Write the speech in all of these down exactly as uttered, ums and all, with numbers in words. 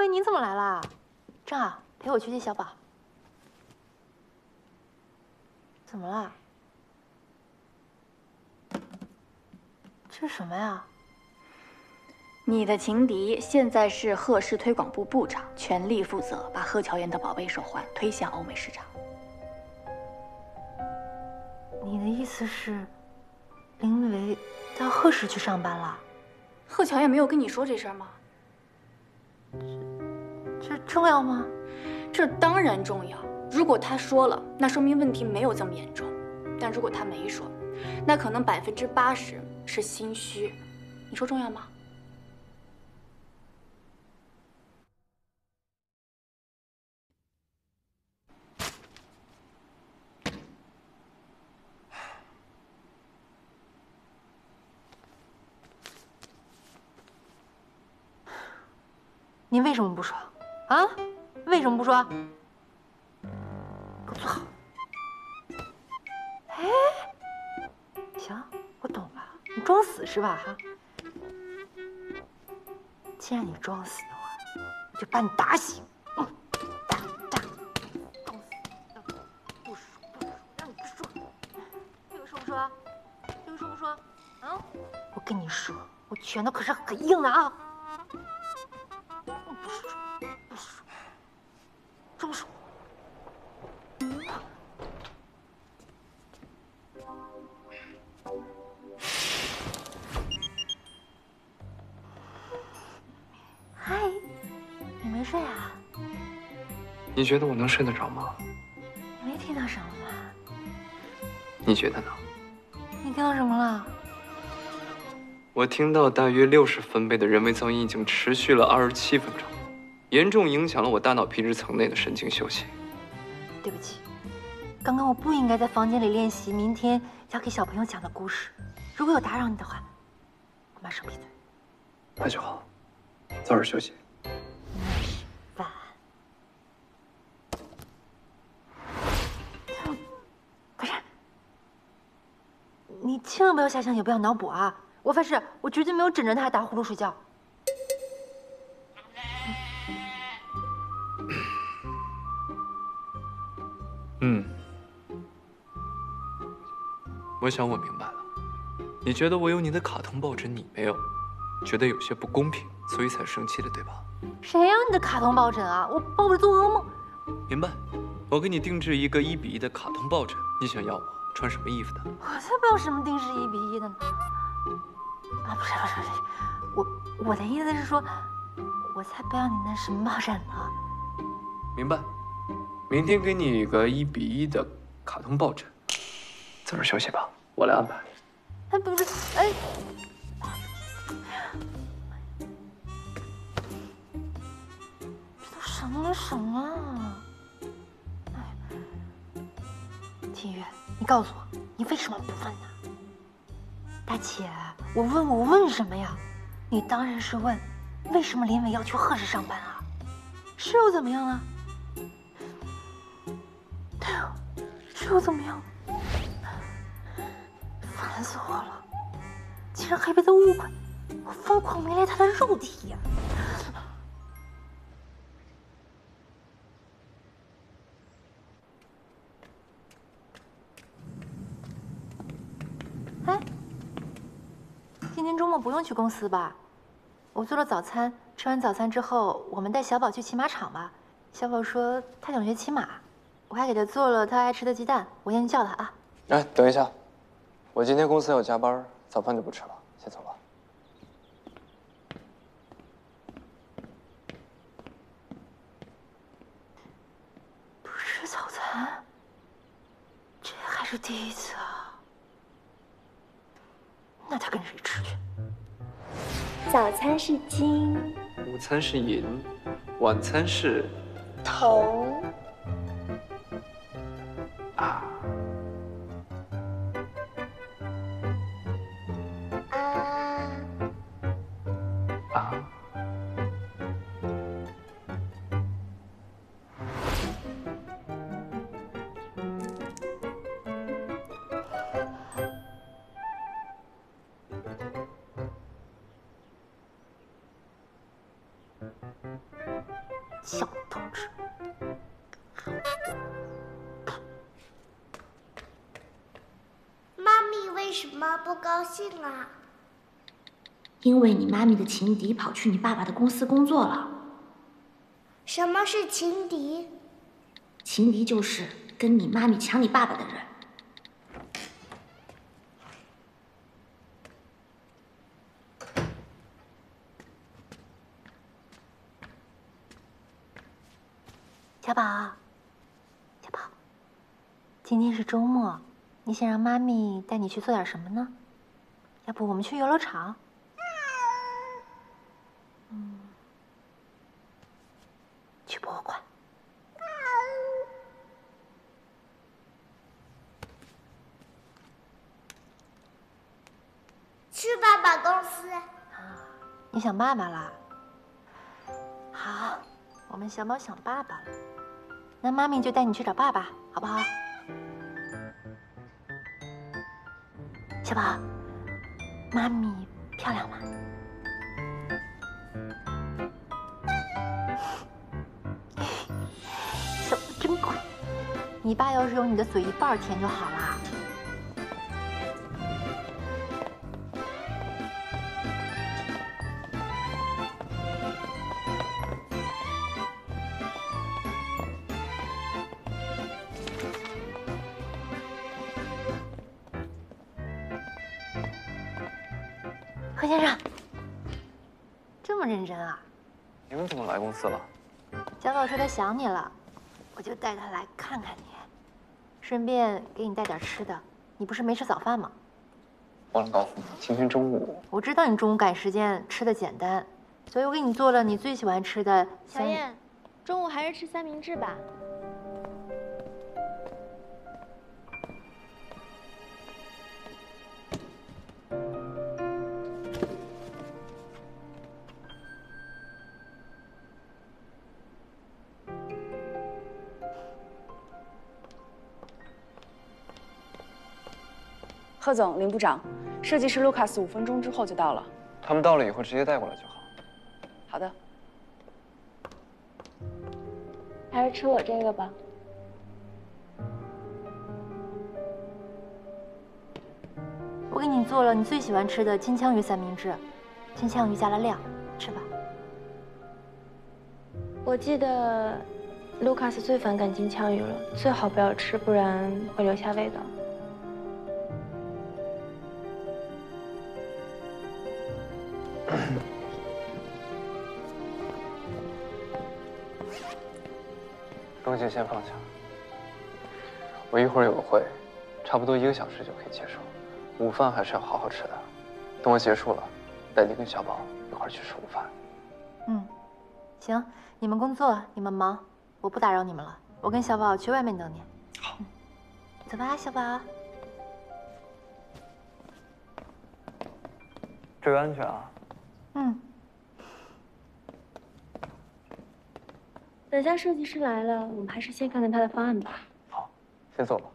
薇，你怎么来啦？正好陪我去接小宝。怎么啦？这是什么呀？你的情敌现在是贺氏推广部部长，全力负责把贺乔岩的宝贝手环推向欧美市场。你的意思是，林维到贺氏去上班了？ 贺乔也没有跟你说这事儿吗？这这重要吗？这当然重要。如果他说了，那说明问题没有这么严重；但如果他没说，那可能百分之八十是心虚。你说重要吗？您为什么不说？啊？为什么不说？给我坐好。哎，行，我懂了。你装死是吧？哈。既然你装死的话，我就把你打醒。嗯，打打，装死，不说不说，让你不说。这个说不说？这个说不说？啊？我跟你说，我拳头可是很硬的啊。 你觉得我能睡得着吗？你没听到什么吧？你觉得呢？你听到什么了？我听到大约六十分贝的人为噪音已经持续了二十七分钟，严重影响了我大脑皮质层内的神经休息。对不起，刚刚我不应该在房间里练习明天要给小朋友讲的故事。如果有打扰你的话，我马上闭嘴。那就好，早点休息。 你千万不要瞎想，也不要脑补啊！我发誓，我绝对没有枕着他打呼噜睡觉。嗯，我想我明白了。你觉得我有你的卡通抱枕，你没有，觉得有些不公平，所以才生气的，对吧？谁让你的卡通抱枕啊？我抱着做噩梦。明白，我给你定制一个一比一的卡通抱枕，你想要我？ 穿什么衣服的？我才不要什么定制一比一的呢！啊，不是不是不是，我我的意思是说，我才不要你那什么抱枕呢！明白，明天给你一个一比一的卡通抱枕，早点休息吧，我来安排。哎，不是，哎。 告诉我，你为什么不问呢？大姐，我问我问什么呀？你当然是问，为什么林伟要去贺氏上班啊？是又怎么样啊？对啊，是又怎么样？烦死我了！竟然还被他误会，我疯狂迷恋他的肉体呀！ 不用去公司吧，我做了早餐。吃完早餐之后，我们带小宝去骑马场吧。小宝说他想学骑马，我还给他做了他爱吃的鸡蛋。我先去叫他啊。哎，等一下，我今天公司要加班，早饭就不吃了，先走了。不吃早餐，这还是第一次啊。那他跟谁吃去？ 早餐是金，午餐是银，晚餐是铜。啊啊啊！小同志。 为什么不高兴啊？因为你妈咪的情敌跑去你爸爸的公司工作了。什么是情敌？情敌就是跟你妈咪抢你爸爸的人。小宝，小宝，今天是周末。 你想让妈咪带你去做点什么呢？要不我们去游乐场？嗯，去博物馆。去爸爸公司。啊，你想爸爸啦？好，我们小宝想爸爸了，那妈咪就带你去找爸爸，好不好？ 小宝，妈咪漂亮吗？小宝真乖，你爸要是用你的嘴一半甜就好啦。何先生，这么认真啊？你们怎么来公司了？小宝说他想你了，我就带他来看看你，顺便给你带点吃的。你不是没吃早饭吗？忘了告诉你，今天中午。我知道你中午赶时间，吃的简单，所以我给你做了你最喜欢吃的。小燕，中午还是吃三明治吧。 贺总，林部长，设计师卢卡斯五分钟之后就到了。他们到了以后直接带过来就好。好的。还是吃我这个吧。我给你做了你最喜欢吃的金枪鱼三明治，金枪鱼加了料，吃吧。我记得卢卡斯最反感金枪鱼了，最好不要吃，不然会留下味道。 东西先放下，我一会儿有个会，差不多一个小时就可以结束。午饭还是要好好吃的，等我结束了，带你跟小宝一块儿去吃午饭。嗯，行，你们工作，你们忙，我不打扰你们了。我跟小宝去外面等你。好、嗯，走吧，小宝。注意安全啊。嗯。 等下设计师来了，我们还是先看看他的方案吧。好，先走吧。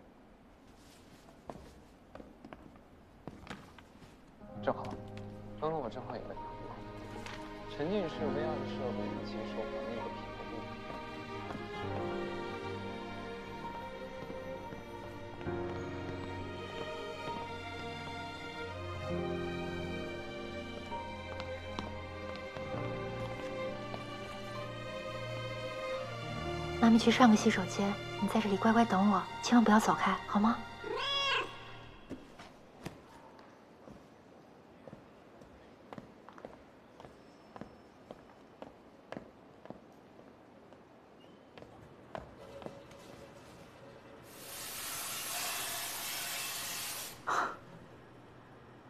正好，刚刚我正好也问他，沉浸式 V R 的设备能接受环境的平衡。 妈咪去上个洗手间，你在这里乖乖等我，千万不要走开，好吗？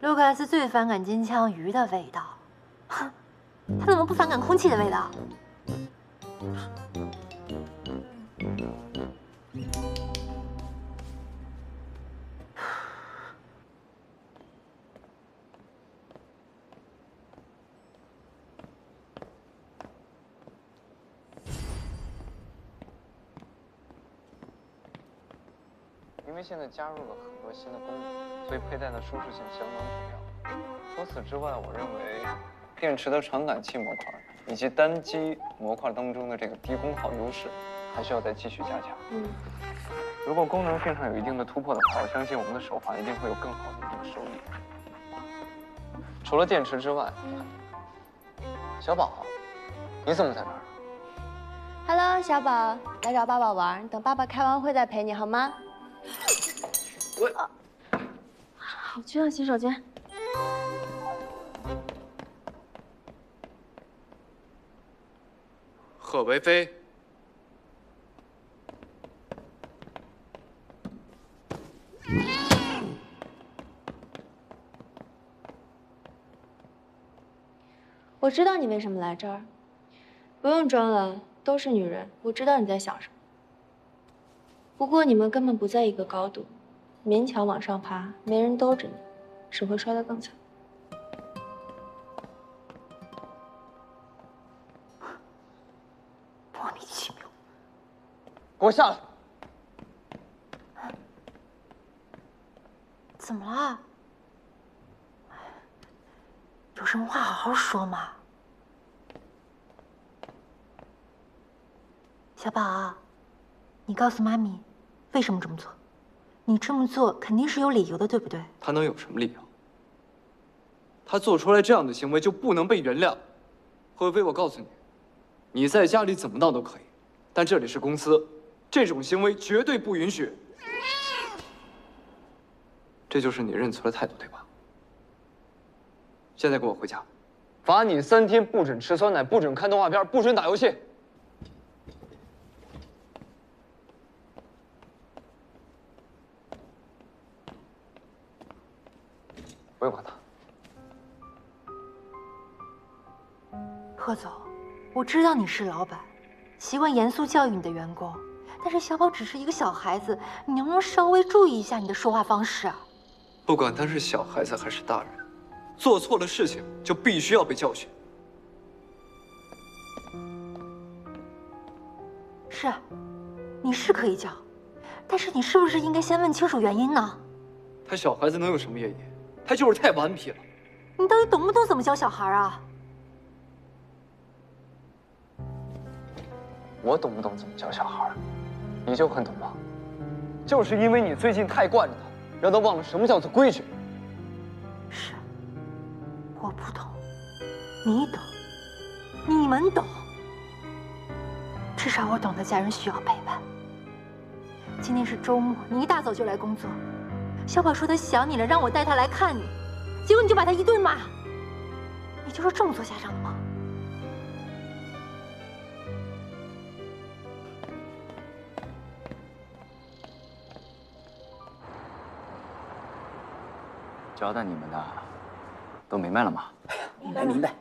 卢卡斯最反感金枪鱼的味道，哼，他怎么不反感空气的味道？ 因为现在加入了很多新的功能，所以佩戴的舒适性相当重要。除此之外，我认为电池的传感器模块。以及单机模块当中的这个低功耗优势，还需要再继续加强。嗯，如果功能性上有一定的突破的话，我相信我们的手法一定会有更好的一种收益。除了电池之外，小宝，你怎么在这儿 ？Hello， 小宝，来找爸爸玩，等爸爸开完会再陪你好吗？我、啊，好菌啊，洗手间。 贺为妃，我知道你为什么来这儿，不用装了，都是女人，我知道你在想什么。不过你们根本不在一个高度，勉强往上爬，没人兜着你，只会摔得更惨。 给我下来！怎么了？有什么话好好说嘛！小宝，你告诉妈咪，为什么这么做？你这么做肯定是有理由的，对不对？他能有什么理由？他做出来这样的行为就不能被原谅。何薇，我告诉你，你在家里怎么闹都可以，但这里是公司。 这种行为绝对不允许，这就是你认错的态度，对吧？现在跟我回家，罚你三天，不准吃酸奶，不准看动画片，不准打游戏。不用管他。贺总，我知道你是老板，习惯严肃教育你的员工。 但是小宝只是一个小孩子，你能不能稍微注意一下你的说话方式啊？不管他是小孩子还是大人，做错了事情就必须要被教训。是，你是可以教，但是你是不是应该先问清楚原因呢？他小孩子能有什么原因？他就是太顽皮了。你到底懂不懂怎么教小孩啊？我懂不懂怎么教小孩？ 你就很懂吗？就是因为你最近太惯着他，让他忘了什么叫做规矩。是，我不懂，你懂，你们懂。至少我懂得家人需要陪伴。今天是周末，你一大早就来工作。小宝说他想你了，让我带他来看你，结果你就把他一顿骂。你就是这么做家长的吗？ 交代你们的都明白了吗？明白明白。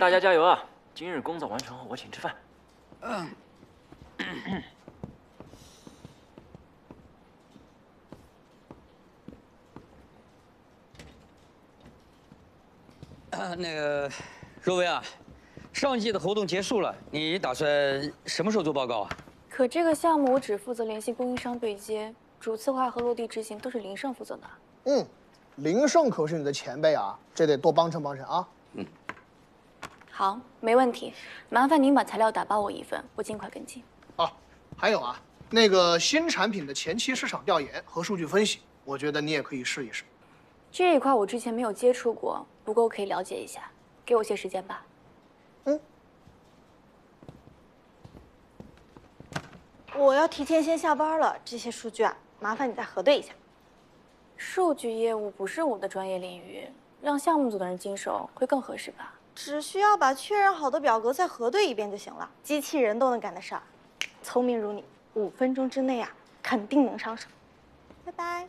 大家加油啊！今日工作完成后，我请吃饭。嗯。啊，那个若薇啊，上一季的活动结束了，你打算什么时候做报告啊？可这个项目我只负责联系供应商对接。 主策划和落地执行都是林胜负责的。嗯，林胜可是你的前辈啊，这得多帮衬帮衬啊。嗯，好，没问题。麻烦您把材料打包我一份，我尽快跟进。哦，还有啊，那个新产品的前期市场调研和数据分析，我觉得你也可以试一试。这一块我之前没有接触过，不过我可以了解一下，给我些时间吧。嗯。我要提前先下班了，这些数据啊。 麻烦你再核对一下，数据业务不是我的专业领域，让项目组的人经手会更合适吧？只需要把确认好的表格再核对一遍就行了，机器人都能干的事儿。聪明如你，五分钟之内啊，肯定能上手。拜拜。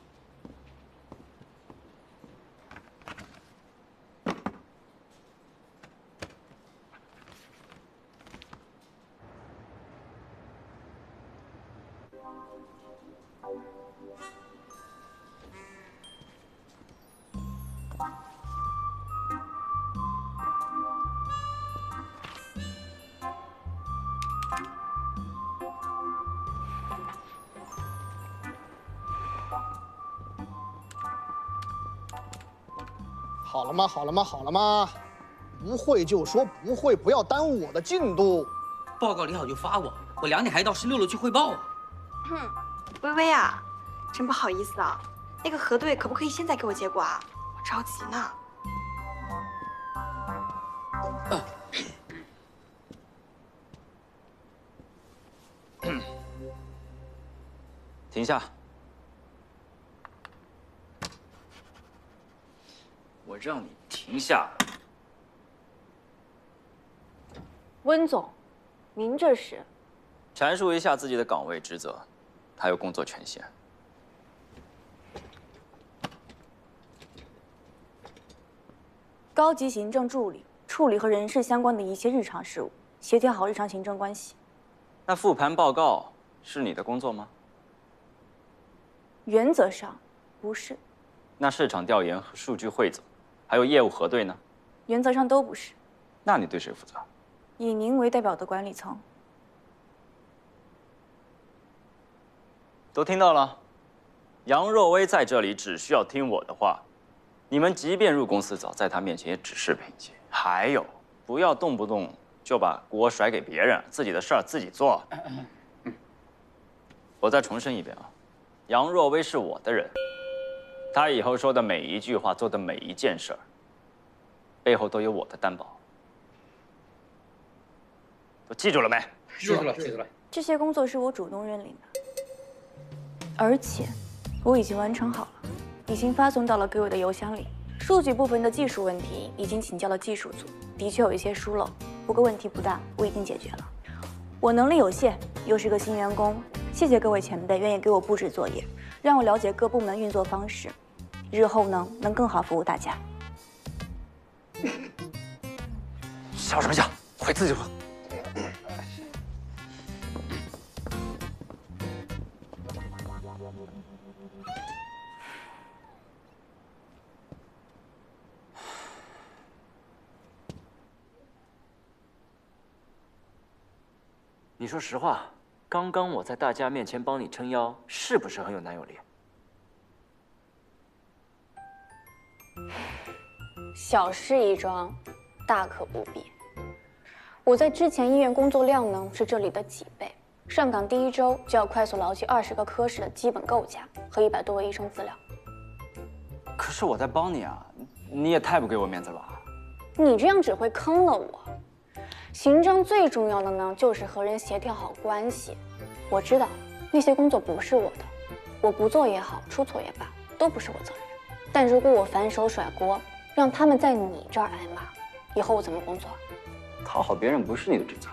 好了吗？好了吗？好了吗？不会就说不会，不要耽误我的进度。报告李好就发我，我两点还到十六楼去汇报啊。哼，微微啊，真不好意思啊，那个核对可不可以现在给我结果啊？我着急呢。啊 停下！我让你停下！温总，您这是？阐述一下自己的岗位职责，还有工作权限。高级行政助理处理和人事相关的一切日常事务，协调好日常行政关系。那复盘报告是你的工作吗？ 原则上，不是。那市场调研和数据汇总，还有业务核对呢？原则上都不是。那你对谁负责？以您为代表的管理层。都听到了，杨若薇在这里只需要听我的话。你们即便入公司早，在她面前也只是平级。还有，不要动不动就把锅甩给别人，自己的事儿自己做。嗯、我再重申一遍啊。 杨若薇是我的人，她以后说的每一句话，做的每一件事儿，背后都有我的担保。都记住了没？记住了，记住了。这些工作是我主动认领的，而且我已经完成好了，已经发送到了给我的邮箱里。数据部分的技术问题已经请教了技术组，的确有一些疏漏，不过问题不大，我已经解决了。我能力有限，又是个新员工。 谢谢各位前辈愿意给我布置作业，让我了解各部门运作方式，日后呢能更好服务大家。笑什么笑？回自己屋。你说实话。 刚刚我在大家面前帮你撑腰，是不是很有男友力？小事一桩，大可不必。我在之前医院工作量呢是这里的几倍，上岗第一周就要快速牢记二十个科室的基本构架和一百多位医生资料。可是我在帮你啊，你也太不给我面子了吧？你这样只会坑了我。 行政最重要的呢，就是和人协调好关系。我知道那些工作不是我的，我不做也好，出错也罢，都不是我责任。但如果我反手甩锅，让他们在你这儿挨骂，以后我怎么工作？讨好别人不是你的职责。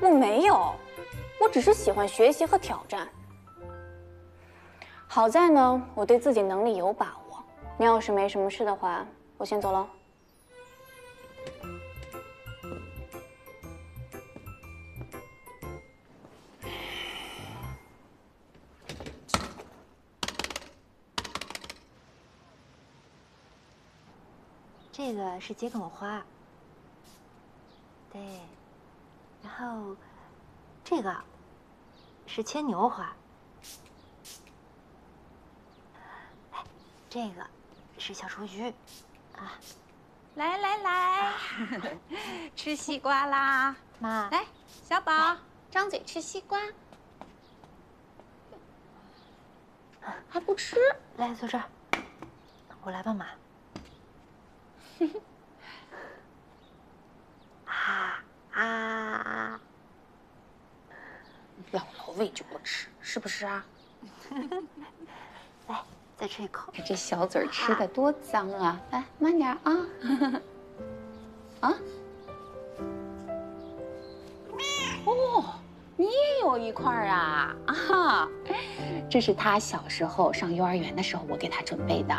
我没有，我只是喜欢学习和挑战。好在呢，我对自己能力有把握。你要是没什么事的话，我先走了。 这个是桔梗花，对，然后这个是牵牛花，哎，这个是小雏菊，啊，来来来，吃西瓜啦，妈，来，小宝张嘴吃西瓜，还不吃，来坐这儿，我来吧，妈。 啊啊！要老喂就不吃，是不是啊？来，再吃一口。这小嘴吃的多脏啊！来，慢点啊！啊！哦，你也有一块啊！啊，这是他小时候上幼儿园的时候，我给他准备的。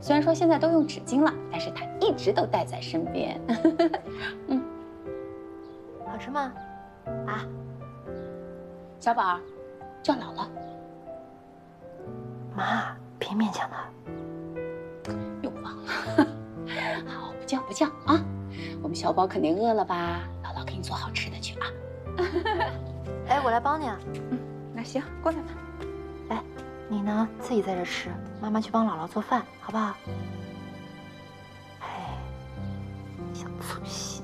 虽然说现在都用纸巾了，但是他一直都带在身边。嗯，好吃吗？啊，小宝，叫姥姥。妈，别勉强他。又忘了。好，不叫不叫啊！我们小宝肯定饿了吧？姥姥给你做好吃的去啊。哎，我来帮你啊。嗯，那行，过来吧。来。 你呢？自己在这吃，妈妈去帮姥姥做饭，好不好？哎，小粗心，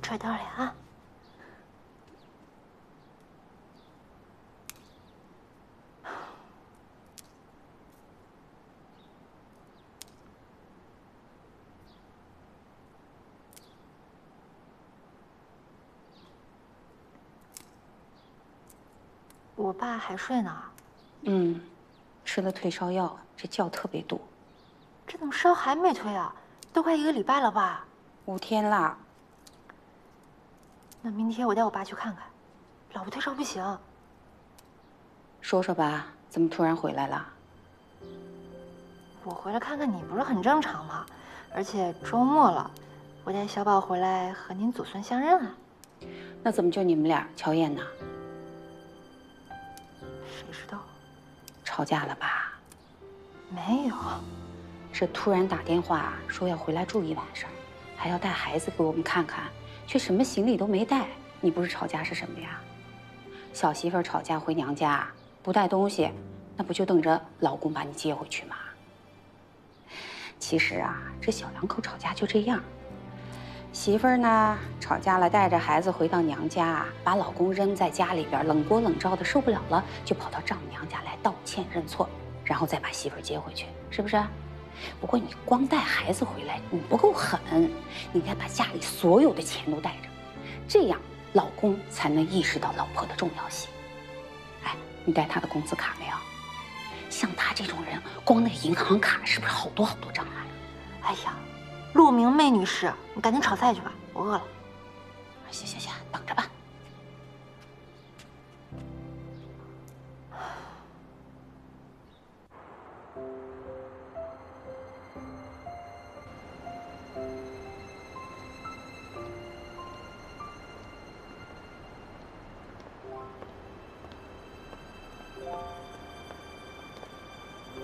揣兜里啊。 我爸还睡呢，嗯，吃了退烧药，这觉特别多。这怎么烧还没退啊？都快一个礼拜了吧？五天啦。那明天我带我爸去看看，老不退烧不行。说说吧，怎么突然回来了？我回来看看你不是很正常吗？而且周末了，我带小宝回来和您祖孙相认啊。那怎么就你们俩？乔燕呢？ 谁知道，吵架了吧？没有，这突然打电话说要回来住一晚上，还要带孩子给我们看看，却什么行李都没带。你不是吵架是什么呀？小媳妇儿吵架回娘家不带东西，那不就等着老公把你接回去吗？其实啊，这小两口吵架就这样，媳妇儿呢吵架了，带着孩子回到娘家，把老公扔在家里边，冷锅冷灶的受不了了，就跑到丈母娘家来道歉认错，然后再把媳妇儿接回去，是不是？不过你光带孩子回来，你不够狠，你应该把家里所有的钱都带着，这样老公才能意识到老婆的重要性。哎，你带他的工资卡没有？像他这种人，光那个银行卡是不是好多好多障碍？哎呀！ 陆明媚女士，你赶紧炒菜去吧，我饿了。行行行，等着吧。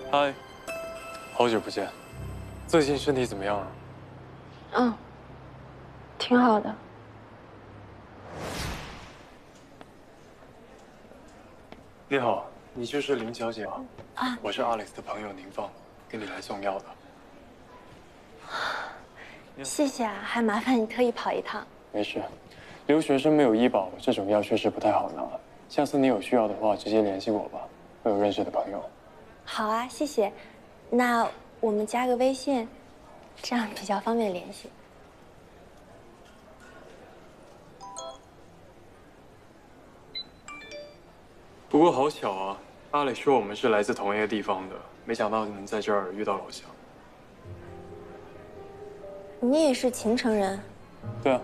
嗨，好久不见，最近身体怎么样啊？ 嗯，挺好的。你好，你就是林小姐吗？啊，我是 Alex 的朋友宁放，给你来送药的。谢谢啊，还麻烦你特意跑一趟。没事，留学生没有医保，这种药确实不太好拿。下次你有需要的话，直接联系我吧，我有认识的朋友。好啊，谢谢。那我们加个微信。 这样比较方便联系。不过好巧啊，阿磊说我们是来自同一个地方的，没想到能在这儿遇到老乡。你也是秦城人？对啊。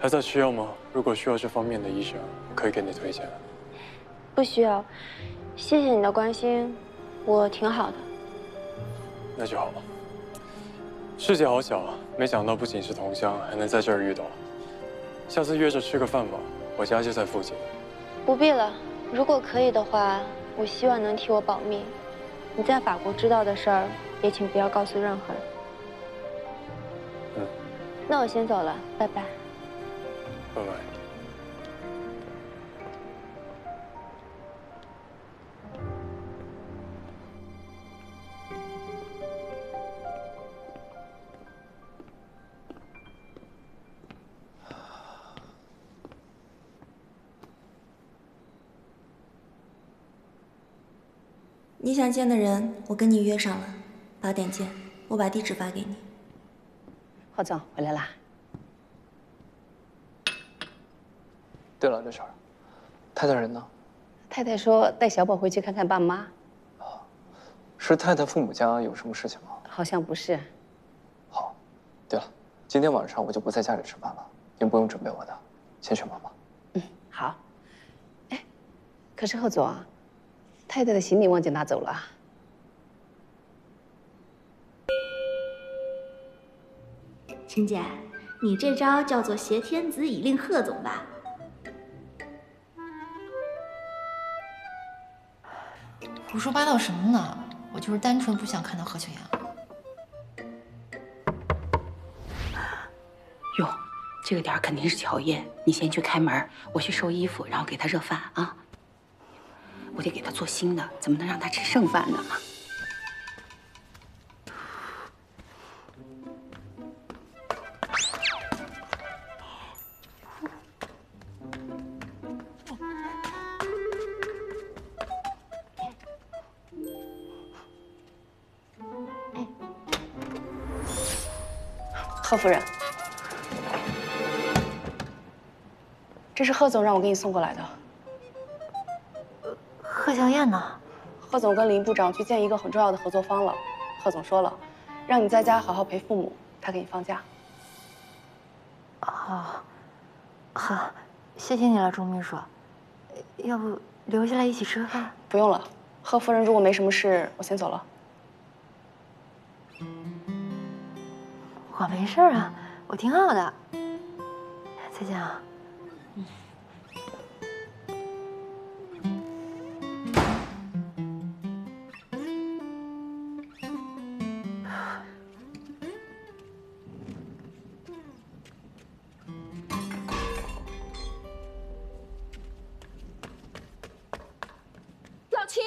还在吃药吗？如果需要这方面的医生，我可以给你推荐。不需要。 谢谢你的关心，我挺好的。那就好了。世界好小啊，没想到不仅是同乡，还能在这儿遇到。下次约着吃个饭吧，我家就在附近。不必了，如果可以的话，我希望能替我保密。你在法国知道的事儿，也请不要告诉任何人。嗯。那我先走了，拜拜。拜拜。 你想见的人，我跟你约上了，八点见。我把地址发给你。郝总回来啦。对了，这事儿，太太人呢？太太说带小宝回去看看爸妈。哦，是太太父母家有什么事情吗？好像不是。好，对了，今天晚上我就不在家里吃饭了，你们不用准备我的，先去忙吧。嗯，好。哎，可是郝总啊。 太太的行李忘记拿走了。陈姐，你这招叫做挟天子以令贺总吧？胡说八道什么呢？我就是单纯不想看到何秋阳。哟，这个点儿肯定是乔叶，你先去开门，我去收衣服，然后给他热饭啊。 我得给他做新的，怎么能让他吃剩饭呢？贺夫人，这是贺总让我给你送过来的。贺小燕呢？贺总跟林部长去见一个很重要的合作方了。贺总说了，让你在家好好陪父母，他给你放假。哦，好，谢谢你了，钟秘书。要不留下来一起吃个饭？不用了，贺夫人如果没什么事，我先走了。 我没事啊，我挺好的。再见啊。嗯。老秦，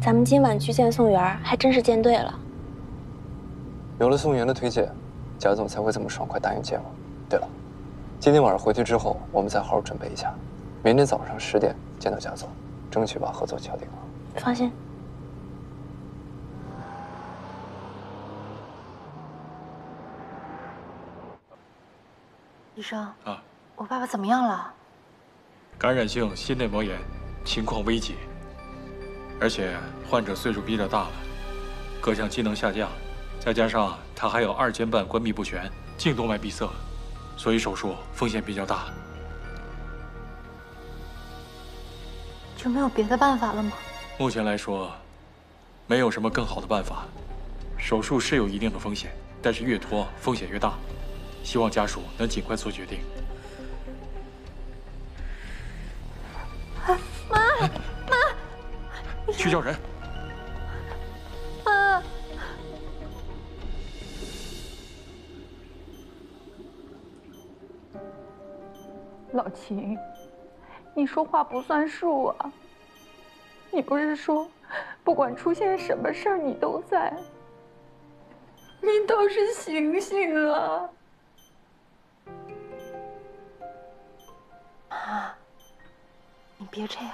咱们今晚去见宋元，还真是见对了。有了宋元的推荐，贾总才会这么爽快答应见我。对了，今天晚上回去之后，我们再好好准备一下，明天早上十点见到贾总，争取把合作敲定了。放心。医生啊，我爸爸怎么样了？感染性心内膜炎，情况危急。 而且患者岁数比较大了，各项机能下降，再加上他还有二尖瓣关闭不全、颈动脉闭塞，所以手术风险比较大。就没有别的办法了吗？目前来说，没有什么更好的办法。手术是有一定的风险，但是越拖风险越大，希望家属能尽快做决定。妈。 去叫人！妈，老秦，你说话不算数啊！你不是说，不管出现什么事儿你都在？你倒是醒醒啊！妈，你别这样。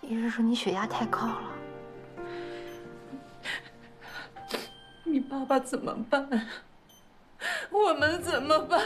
医生说你血压太高了，你爸爸怎么办？我们怎么办？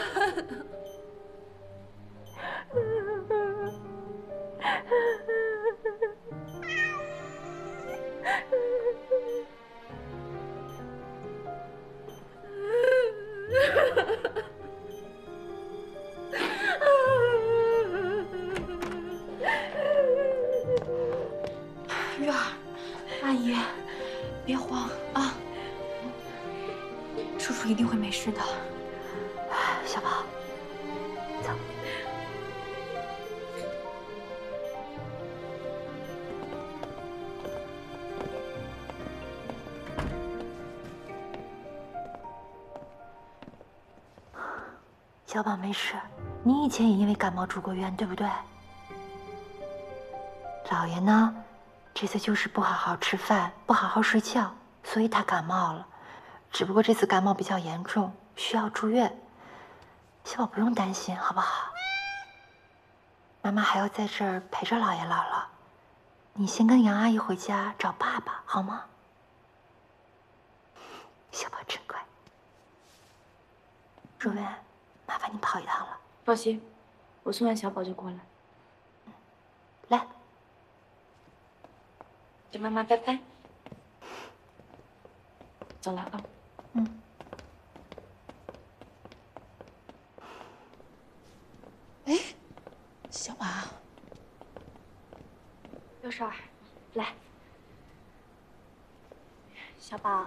一定会没事的，小宝，走。小宝没事，你以前也因为感冒住过院，对不对？老爷呢，这次就是不好好吃饭，不好好睡觉，所以他感冒了。 只不过这次感冒比较严重，需要住院。小宝不用担心，好不好？妈妈还要在这儿陪着姥爷姥姥，你先跟杨阿姨回家找爸爸，好吗？小宝真乖。若文，麻烦你跑一趟了。放心，我送完小宝就过来。嗯、来，跟妈妈拜拜。走了啊。 嗯，哎，小马，有事儿，来。小宝，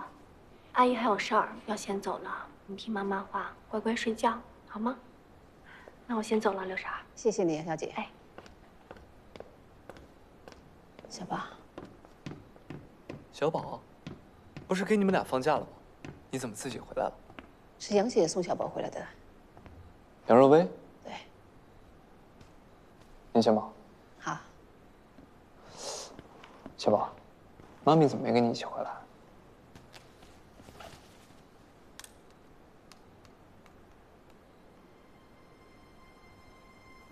阿姨还有事儿要先走了，你听妈妈话，乖乖睡觉，好吗？那我先走了，刘婶儿。谢谢你，杨小姐。哎，小宝，小宝，不是给你们俩放假了吗？ 你怎么自己回来了？是杨姐送小宝回来的。杨若薇。对。你先忙。好。小宝，妈咪怎么没跟你一起回来？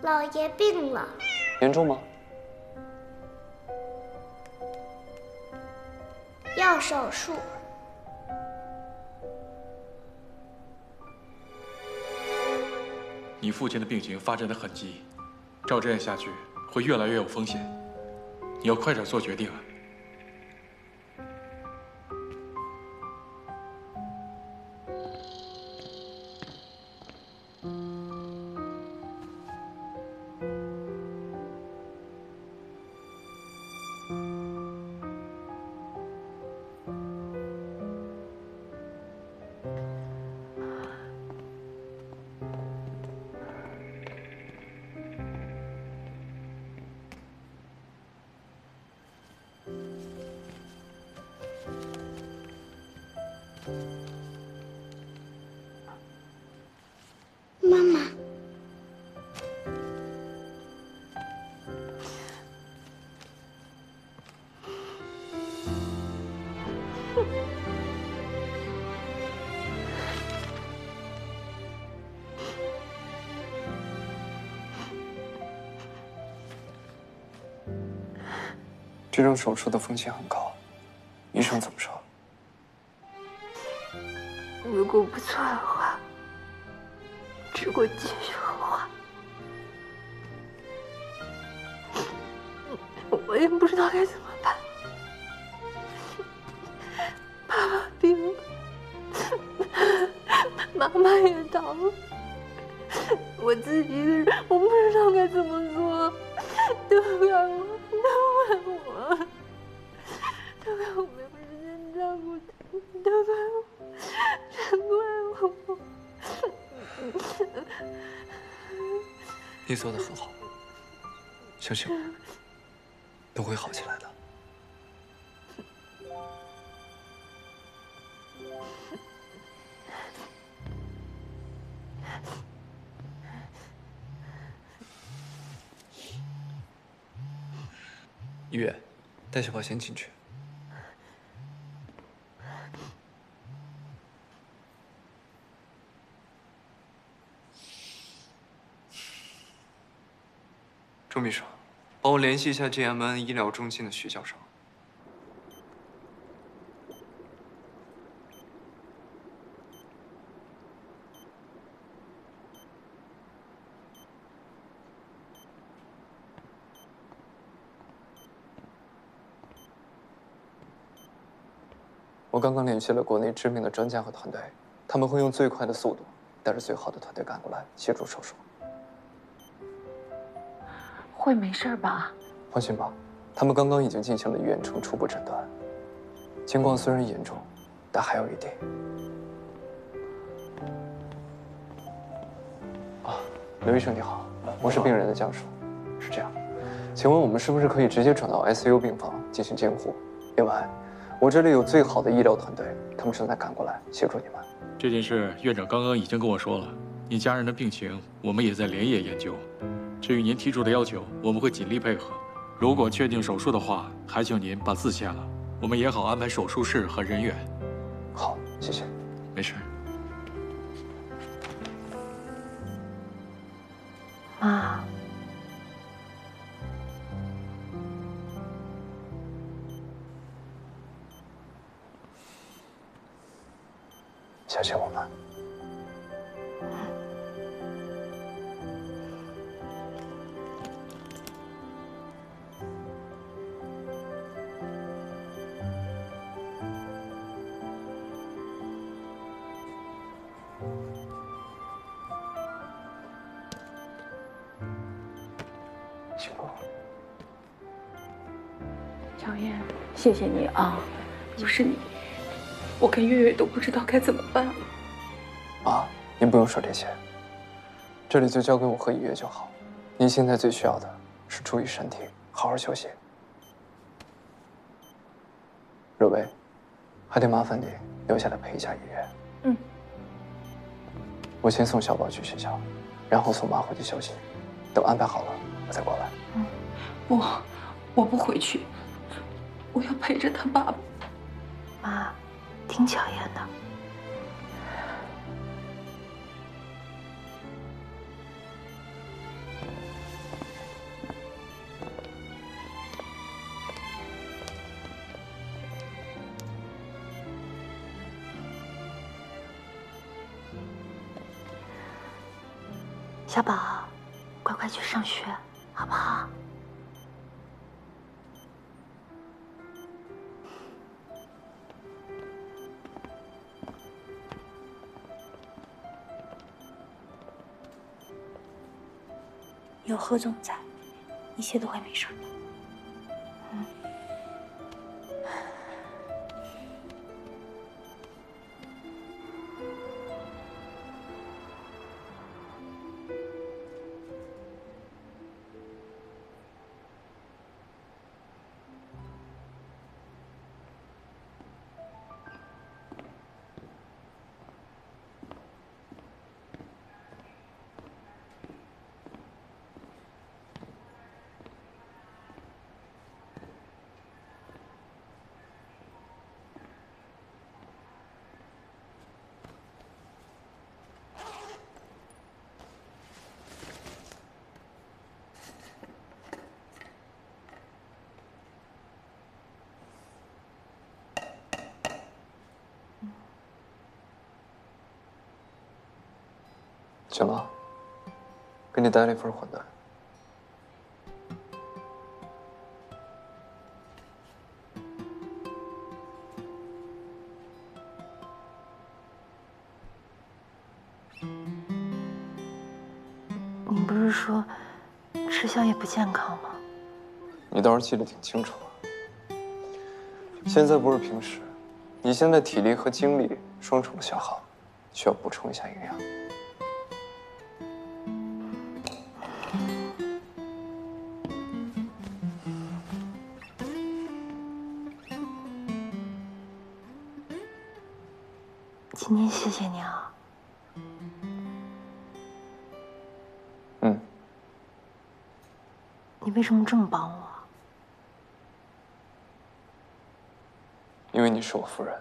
老爷病了。严重吗？要手术。你父亲的病情发展得很急，照这样下去会越来越有风险，你要快点做决定啊！这种手术的风险很高，医生怎么说？如果不做的话，如果接受的话，我也不知道该怎么办。爸爸病了，妈妈也倒了，我自己一个人，我不知道该怎么做，对不对？ 你做得很好，相信我，都会好起来的。一月，带小宝先进去。 钟秘书，帮我联系一下 G M N 医疗中心的徐教授。我刚刚联系了国内知名的专家和团队，他们会用最快的速度，带着最好的团队赶过来协助手术。 会没事吧？放心吧，他们刚刚已经进行了远程初步诊断，情况虽然严重，但还有一定。啊，刘医生你好，我是病人的家属，是这样，请问我们是不是可以直接转到 I C U 病房进行监护？另外，我这里有最好的医疗团队，他们正在赶过来协助你们。这件事院长刚刚已经跟我说了，你家人的病情我们也在连夜研究。 至于您提出的要求，我们会尽力配合。如果确定手术的话，还请您把字签了，我们也好安排手术室和人员。好，谢谢。没事。妈，相信我们。 谢谢你啊，不是你，我跟月月都不知道该怎么办了。啊，您不用说这些，这里就交给我和一月就好。您现在最需要的是注意身体，好好休息。若薇，还得麻烦你留下来陪一下一月。嗯。我先送小宝去学校，然后送妈回去休息。等安排好了，我再过来。嗯，不，我不回去。 我要陪着他爸爸。妈，挺巧言的。小宝，乖乖去上学，好不好？有何总在，一切都会没事的。 行了，给你带了一份混蛋。你不是说吃宵夜不健康吗？你倒是记得挺清楚啊。现在不是平时，你现在体力和精力双重消耗，需要补充一下营养。 今天谢谢你啊。嗯。你为什么这么帮我？因为你是我夫人。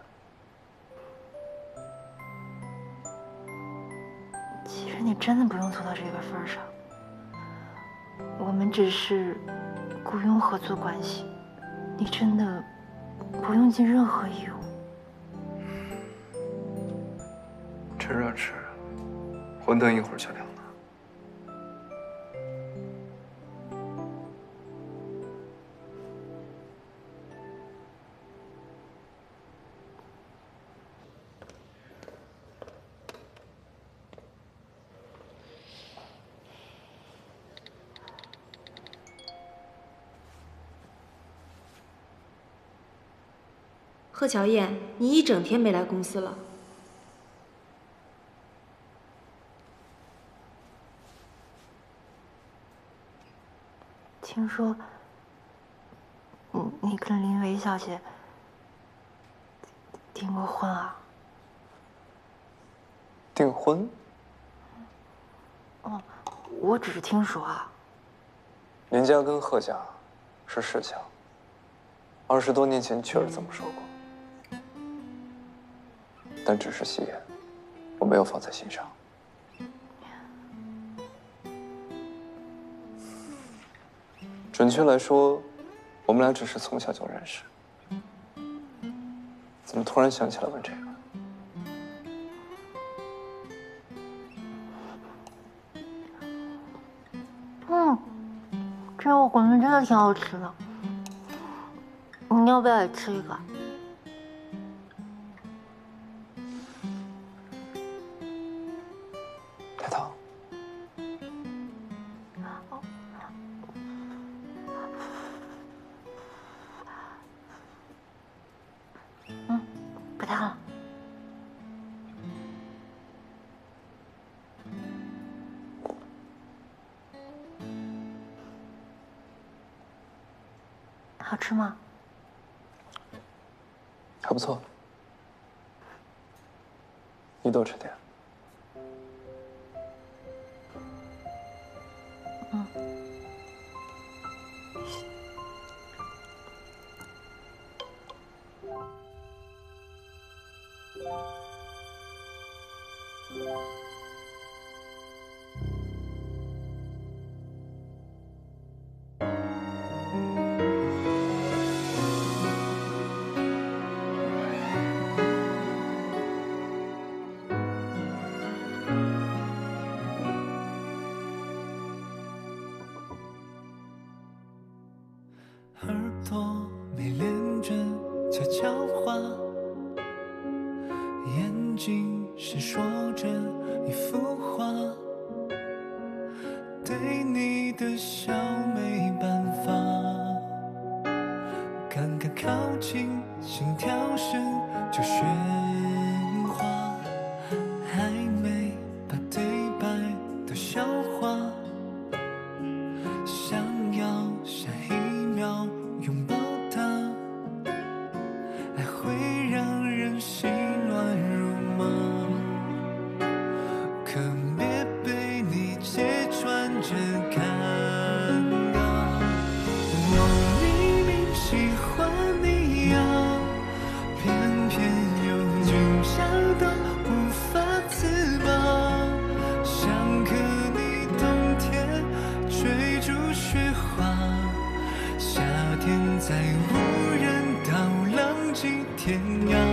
其实你真的不用做到这个份上。我们只是雇佣合作关系，你真的不用尽任何义务。 趁热吃，馄饨一会儿就凉了。贺乔燕，你一整天没来公司了。 听说，你你跟林维小姐订过婚啊？订婚？哦，我只是听说啊。林家跟贺家是世交，二十多年前确实这么说过，但只是戏言，我没有放在心上。 准确来说，我们俩只是从小就认识。怎么突然想起来问这个？嗯，这个馄饨真的挺好吃的，你要不要也吃一个？太烫。 好吃吗？还不错，你多吃点。嗯。笑话，眼睛闪烁着一幅画，对你的笑没办法，刚刚靠近，心跳声就喧哗，还没把对白都消化，想要下一秒拥抱它，爱会让人心乱如麻，可别被你揭穿着尴尬。我明明喜欢你呀，偏偏又紧张到无法自拔，想和你冬天追逐雪花，夏天在无人岛浪迹天涯。